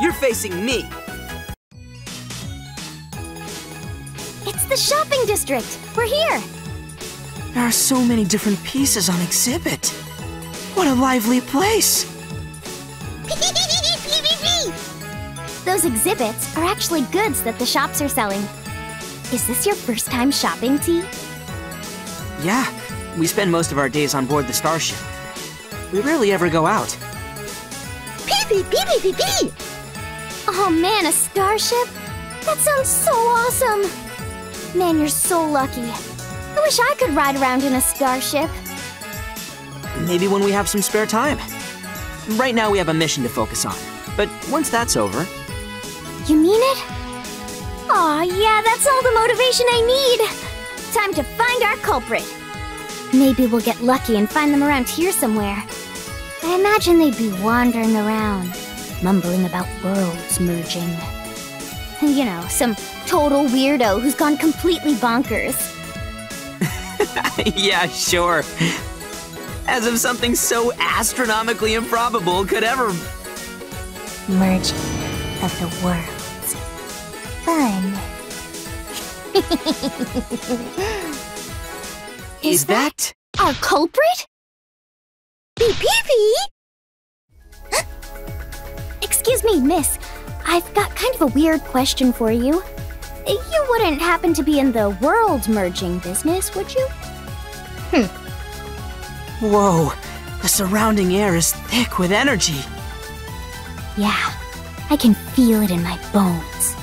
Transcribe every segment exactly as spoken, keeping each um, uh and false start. You're facing me. It's the shopping district. We're here. There are so many different pieces on exhibit. What a lively place. Those exhibits are actually goods that the shops are selling. Is this your first time shopping, T? Yeah. We spend most of our days on board the starship. We rarely ever go out. Pee pee pee pee pee pee! Oh man, a starship? That sounds so awesome! Man, you're so lucky. I wish I could ride around in a starship. Maybe when we have some spare time. Right now we have a mission to focus on, but once that's over... You mean it? Aw, yeah, that's all the motivation I need! Time to find our culprit! Maybe we'll get lucky and find them around here somewhere. I imagine they'd be wandering around, mumbling about worlds merging. You know, some total weirdo who's gone completely bonkers. Yeah, sure. As if something so astronomically improbable could ever... Merging of the worlds. Fun. Is, Is that... that... our culprit? Pee-pee-pee! Huh? Excuse me, miss. I've got kind of a weird question for you. You wouldn't happen to be in the world-merging business, would you? Hmm. Whoa! The surrounding air is thick with energy. Yeah. I can feel it in my bones.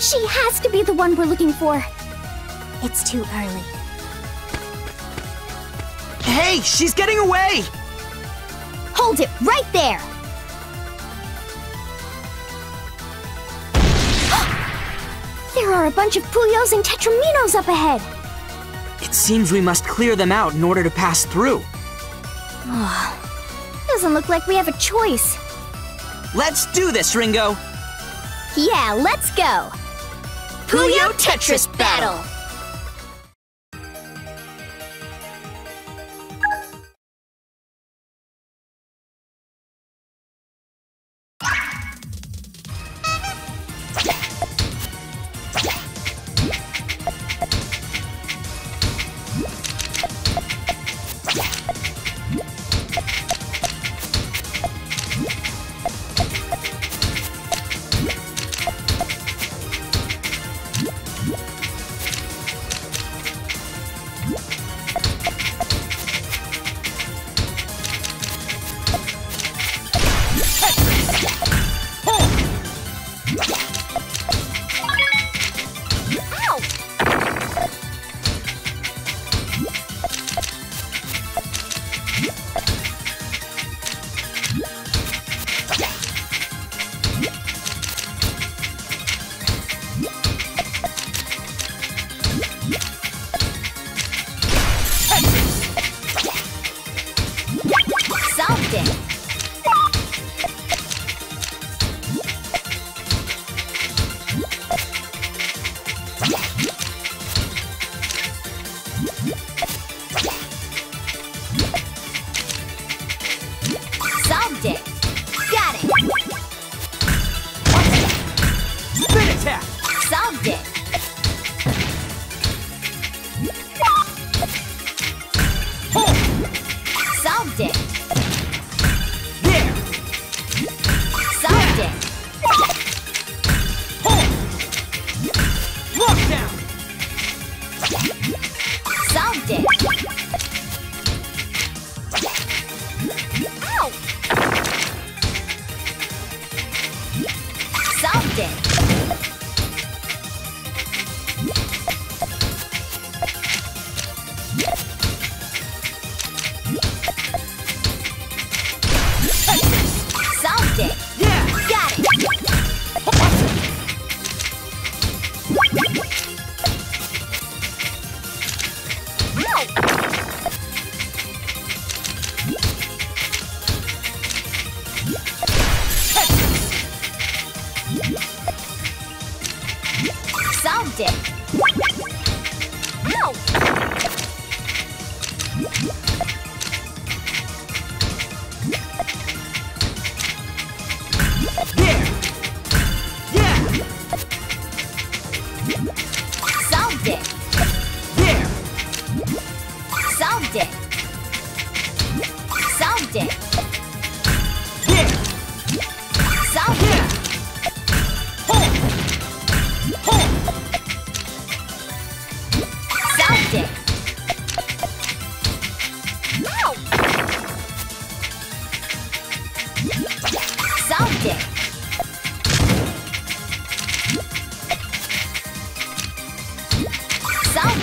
She has to be the one we're looking for. It's too early. Hey, she's getting away! Hold it right there! There are a bunch of Puyos and Tetraminos up ahead! It seems we must clear them out in order to pass through. Doesn't look like we have a choice. Let's do this, Ringo! Yeah, let's go! Puyo Tetris Battle! There! did. South here. South did. No. South did. South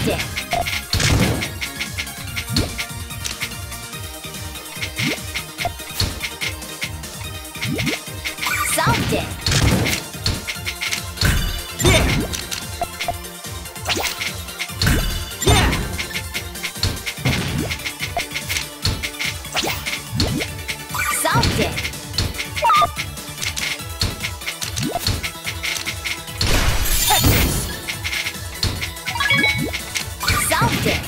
did. Solved it. Yeah. Yeah. Solved it. Solved it.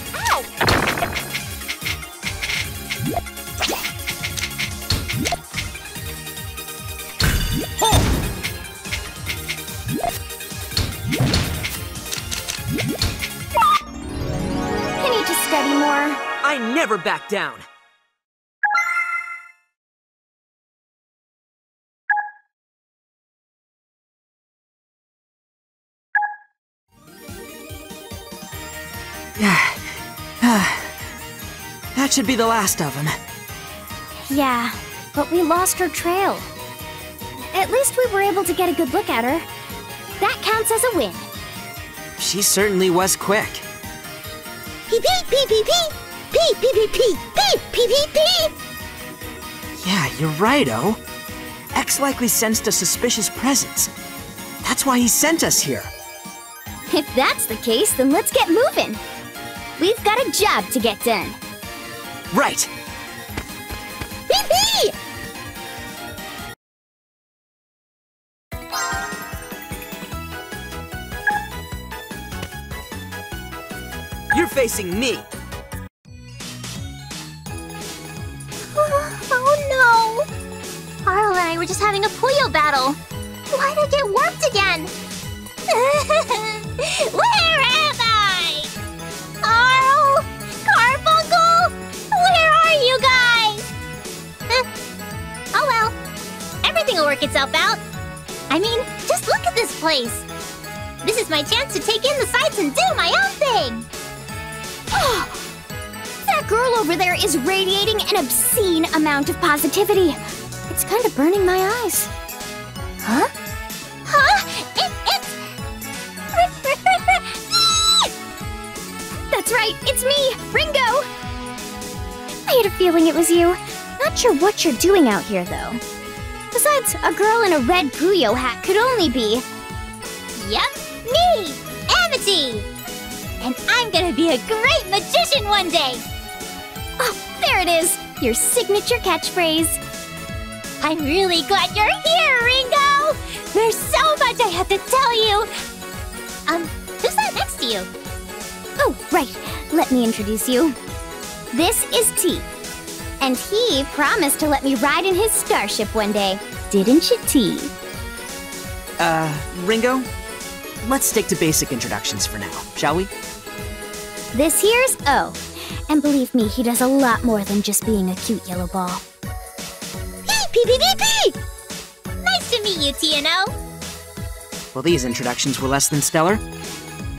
I never back down. That should be the last of them. Yeah, but we lost her trail. At least we were able to get a good look at her. That counts as a win. She certainly was quick. Pee pee pee pee pee! Pee, pee, pee, pee, pee, pee, pee, pee. Yeah, you're right, O. X likely sensed a suspicious presence. That's why he sent us here. If that's the case, then let's get moving. We've got a job to get done. Right. Pee, pee. You're facing me. Arle and I were just having a Puyo battle. Why'd I get warped again? Where am I? Arle? Carbuncle? Where are you guys? Huh. Oh well. Everything will work itself out. I mean, just look at this place. This is my chance to take in the sights and do my own thing. That girl over there is radiating an obscene amount of positivity. It's kind of burning my eyes. Huh? Huh? It, it's... That's right, it's me, Ringo! I had a feeling it was you. Not sure what you're doing out here, though. Besides, a girl in a red Puyo hat could only be... Yep, me! Amitie! And I'm gonna be a great magician one day! Oh, there it is! Your signature catchphrase. I'm really glad you're here, Ringo! There's so much I have to tell you! Um, who's that next to you? Oh, right. Let me introduce you. This is T. And he promised to let me ride in his starship one day. Didn't you, T? Uh, Ringo? Let's stick to basic introductions for now, shall we? This here's O. And believe me, he does a lot more than just being a cute yellow ball. P P P P! Nice to meet you, T N O. Well, these introductions were less than stellar.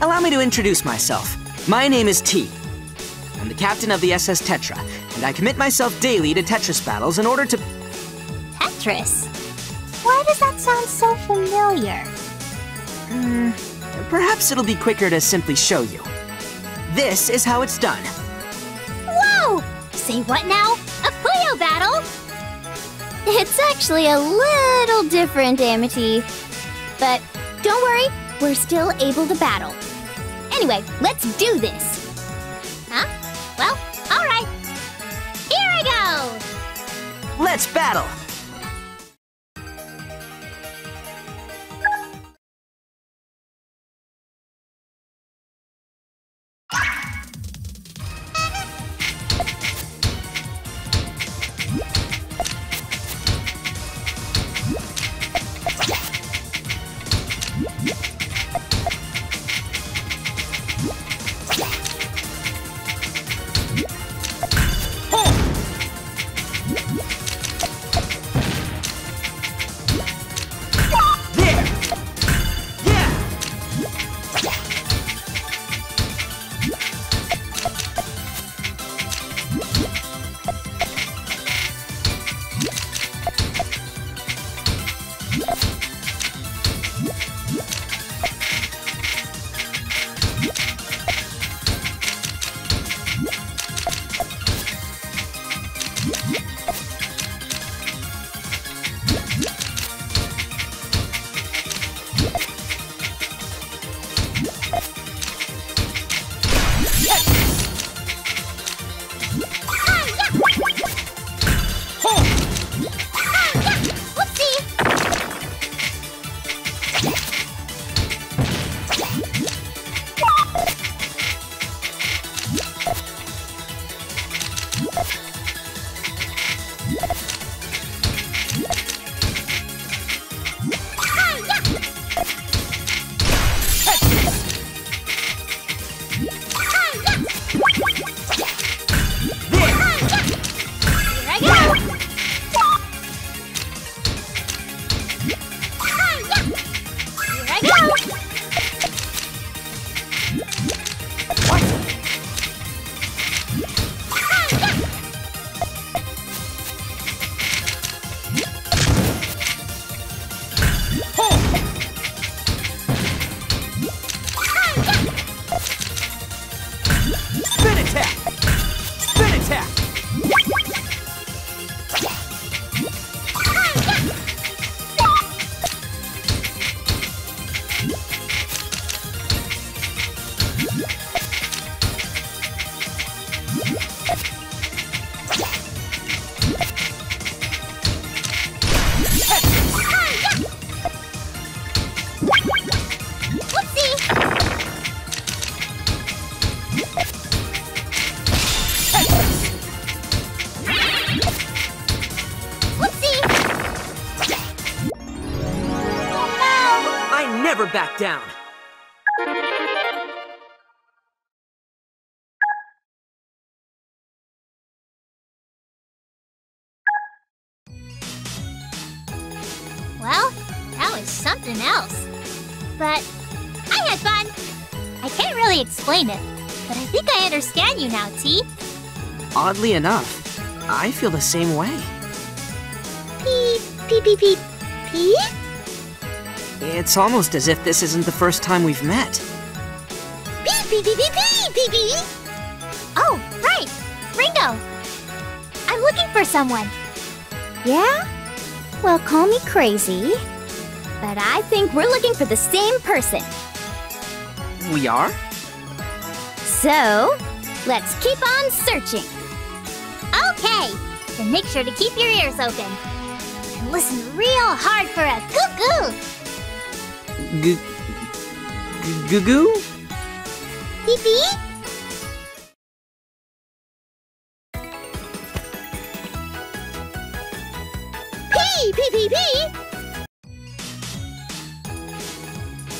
Allow me to introduce myself. My name is T. I'm the captain of the S S Tetra, and I commit myself daily to Tetris battles in order to... Tetris? Why does that sound so familiar? Mm, perhaps it'll be quicker to simply show you. This is how it's done. Whoa! Say what now? A Puyo battle? It's actually a little different, Amitie. But don't worry, we're still able to battle. Anyway, let's do this. Huh? Well, all right. Here I go! Let's battle! Down. Well, that was something else. But I had fun. I can't really explain it, but I think I understand you now, T. Oddly enough, I feel the same way. Pee, pee, pee, pee, pee? It's almost as if this isn't the first time we've met. Beep, beep, beep, beep, beep, beep, beep. Oh, right. Ringo. I'm looking for someone. Yeah? Well, call me crazy, but I think we're looking for the same person. We are? So, let's keep on searching. Okay. Then make sure to keep your ears open. And listen real hard for a cuckoo. G goo goo? Beep beep? Pee pee pee pee!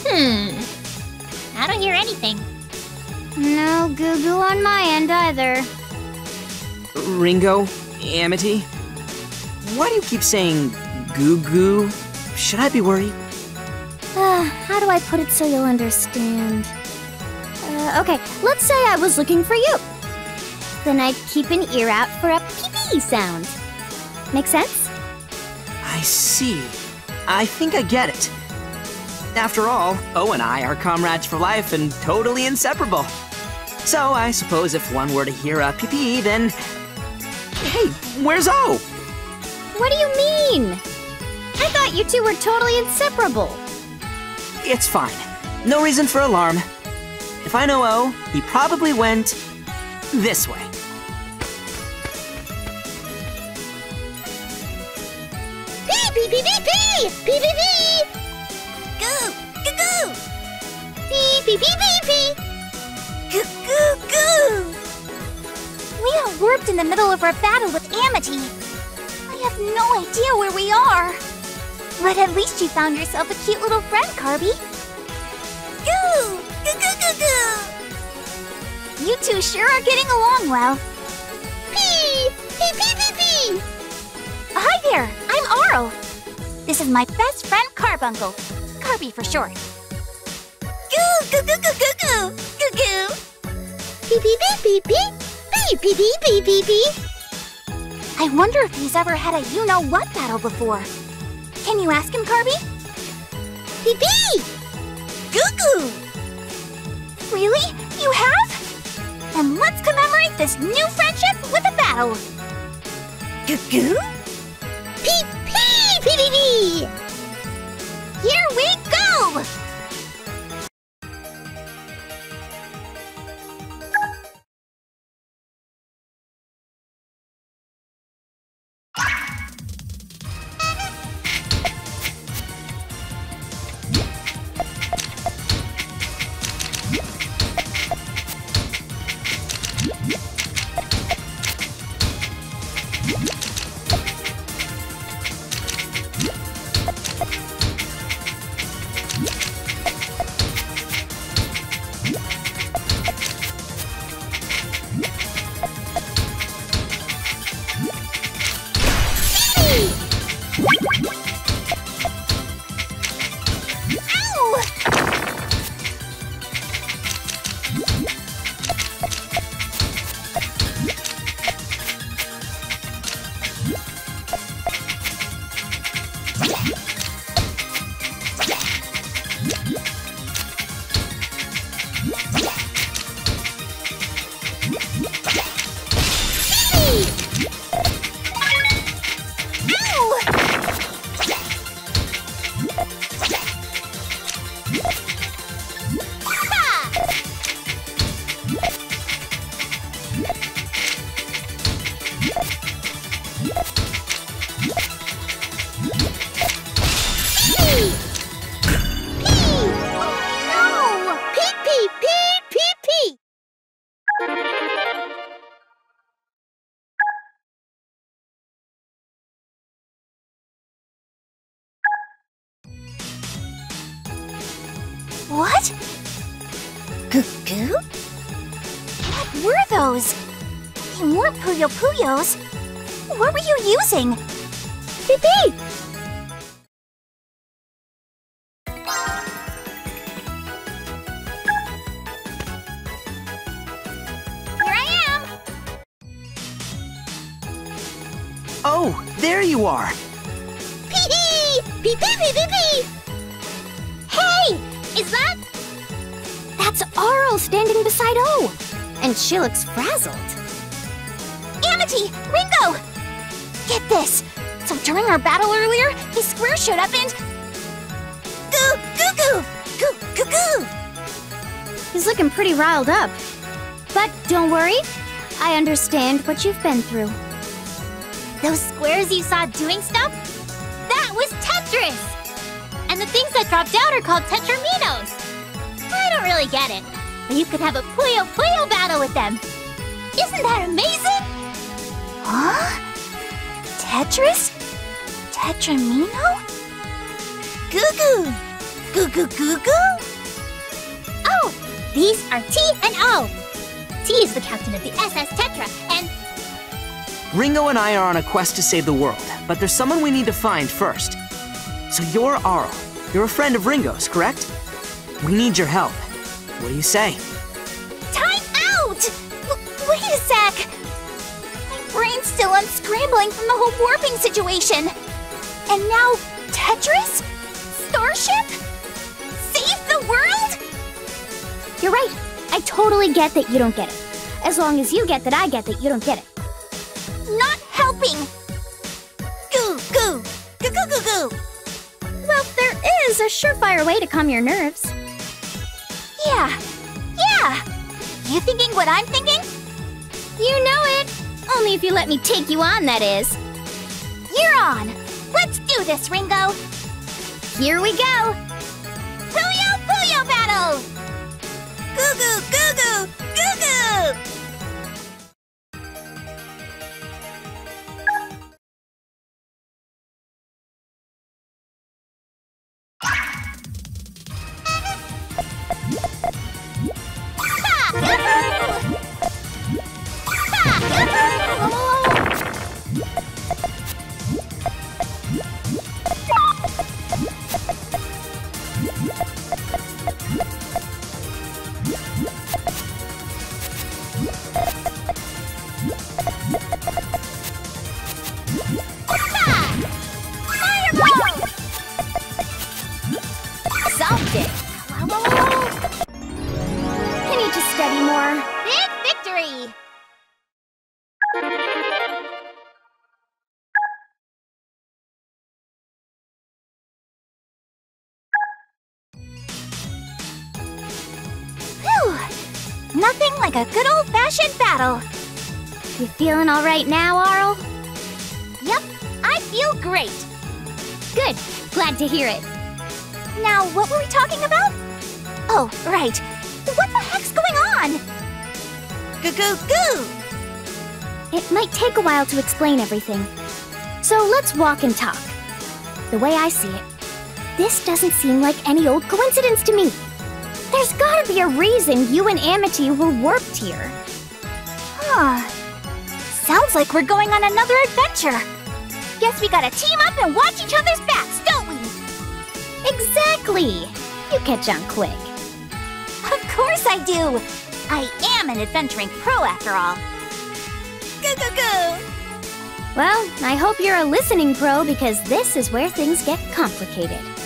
Hmm. I don't hear anything. No goo goo on my end either. Ringo, Amitie, why do you keep saying goo goo? Should I be worried? Uh, how do I put it so you'll understand? Uh, okay, let's say I was looking for you. Then I'd keep an ear out for a pee-pee sound. Make sense? I see. I think I get it. After all, O and I are comrades for life and totally inseparable. So I suppose if one were to hear a pee-pee, then... Hey, where's O? What do you mean? I thought you two were totally inseparable. It's fine. No reason for alarm. If I know O, he probably went this way. Pee pee pee pee pee! Pee pee pee! Goo! Goo goo! Pee pee pee pee pee! Goo goo goo! We are warped in the middle of our battle with Amitie. I have no idea where we are. But at least you found yourself a cute little friend, Carby. Goo! Goo goo goo goo! You two sure are getting along well. Pee! Pee pee pee pee! Hi there, I'm Auro. This is my best friend, Carbuncle. Carby for short. Goo! Goo goo goo goo goo! Goo goo! Pee pee pee pee pee! Pee pee pee pee pee pee! I wonder if he's ever had a you-know-what battle before. Can you ask him, Carby? Pee-pee! Goo-goo! Really? You have? Then let's commemorate this new friendship with a battle! Goo-goo? Pee-pee! Pee-pee-pee! Here we go! What? Cuckoo? What were those? They weren't Puyo Puyos. What were you using? Beep beep! Here I am! Oh, there you are! Pee-hee! Pee-pee-pee-pee-pee! Hey! Is that? That's Arle standing beside O, and she looks frazzled. Amitie, Ringo, get this. So during our battle earlier, the square showed up and goo goo goo goo goo goo. He's looking pretty riled up, but don't worry. I understand what you've been through. Those squares you saw doing stuff? That was Tetris. And the things that dropped out are called Tetraminos. I don't really get it. You could have a Puyo Puyo battle with them. Isn't that amazing? Huh? Tetris? Tetramino? Goo-goo! Goo-goo-goo-goo? Oh, these are T and O. T is the captain of the S S Tetra, and... Ringo and I are on a quest to save the world, but there's someone we need to find first. So you're Arle. You're a friend of Ringo's, correct? We need your help. What do you say? Time out! W wait a sec! My brain's still unscrambling from the whole warping situation. And now, Tetris? Starship? Save the world? You're right. I totally get that you don't get it. As long as you get that I get that you don't get it. Not helping! Goo, goo, goo, goo, goo, goo. Well, there is a surefire way to calm your nerves. Yeah, yeah! You thinking what I'm thinking? You know it! Only if you let me take you on, that is. You're on! Let's do this, Ringo! Here we go! Puyo Puyo battle! Goo goo goo goo goo goo! Nothing like a good old-fashioned battle. You feeling all right now, Arle? Yep, I feel great. Good, glad to hear it. Now, what were we talking about? Oh, right. What the heck's going on? Goo goo goo! It might take a while to explain everything. So let's walk and talk. The way I see it, this doesn't seem like any old coincidence to me. There's gotta be a reason you and Amitie were warped here. Huh. Sounds like we're going on another adventure. Guess we gotta team up and watch each other's backs, don't we? Exactly. You catch on quick. Of course I do. I am an adventuring pro after all. Go, go, go. Well, I hope you're a listening pro because this is where things get complicated.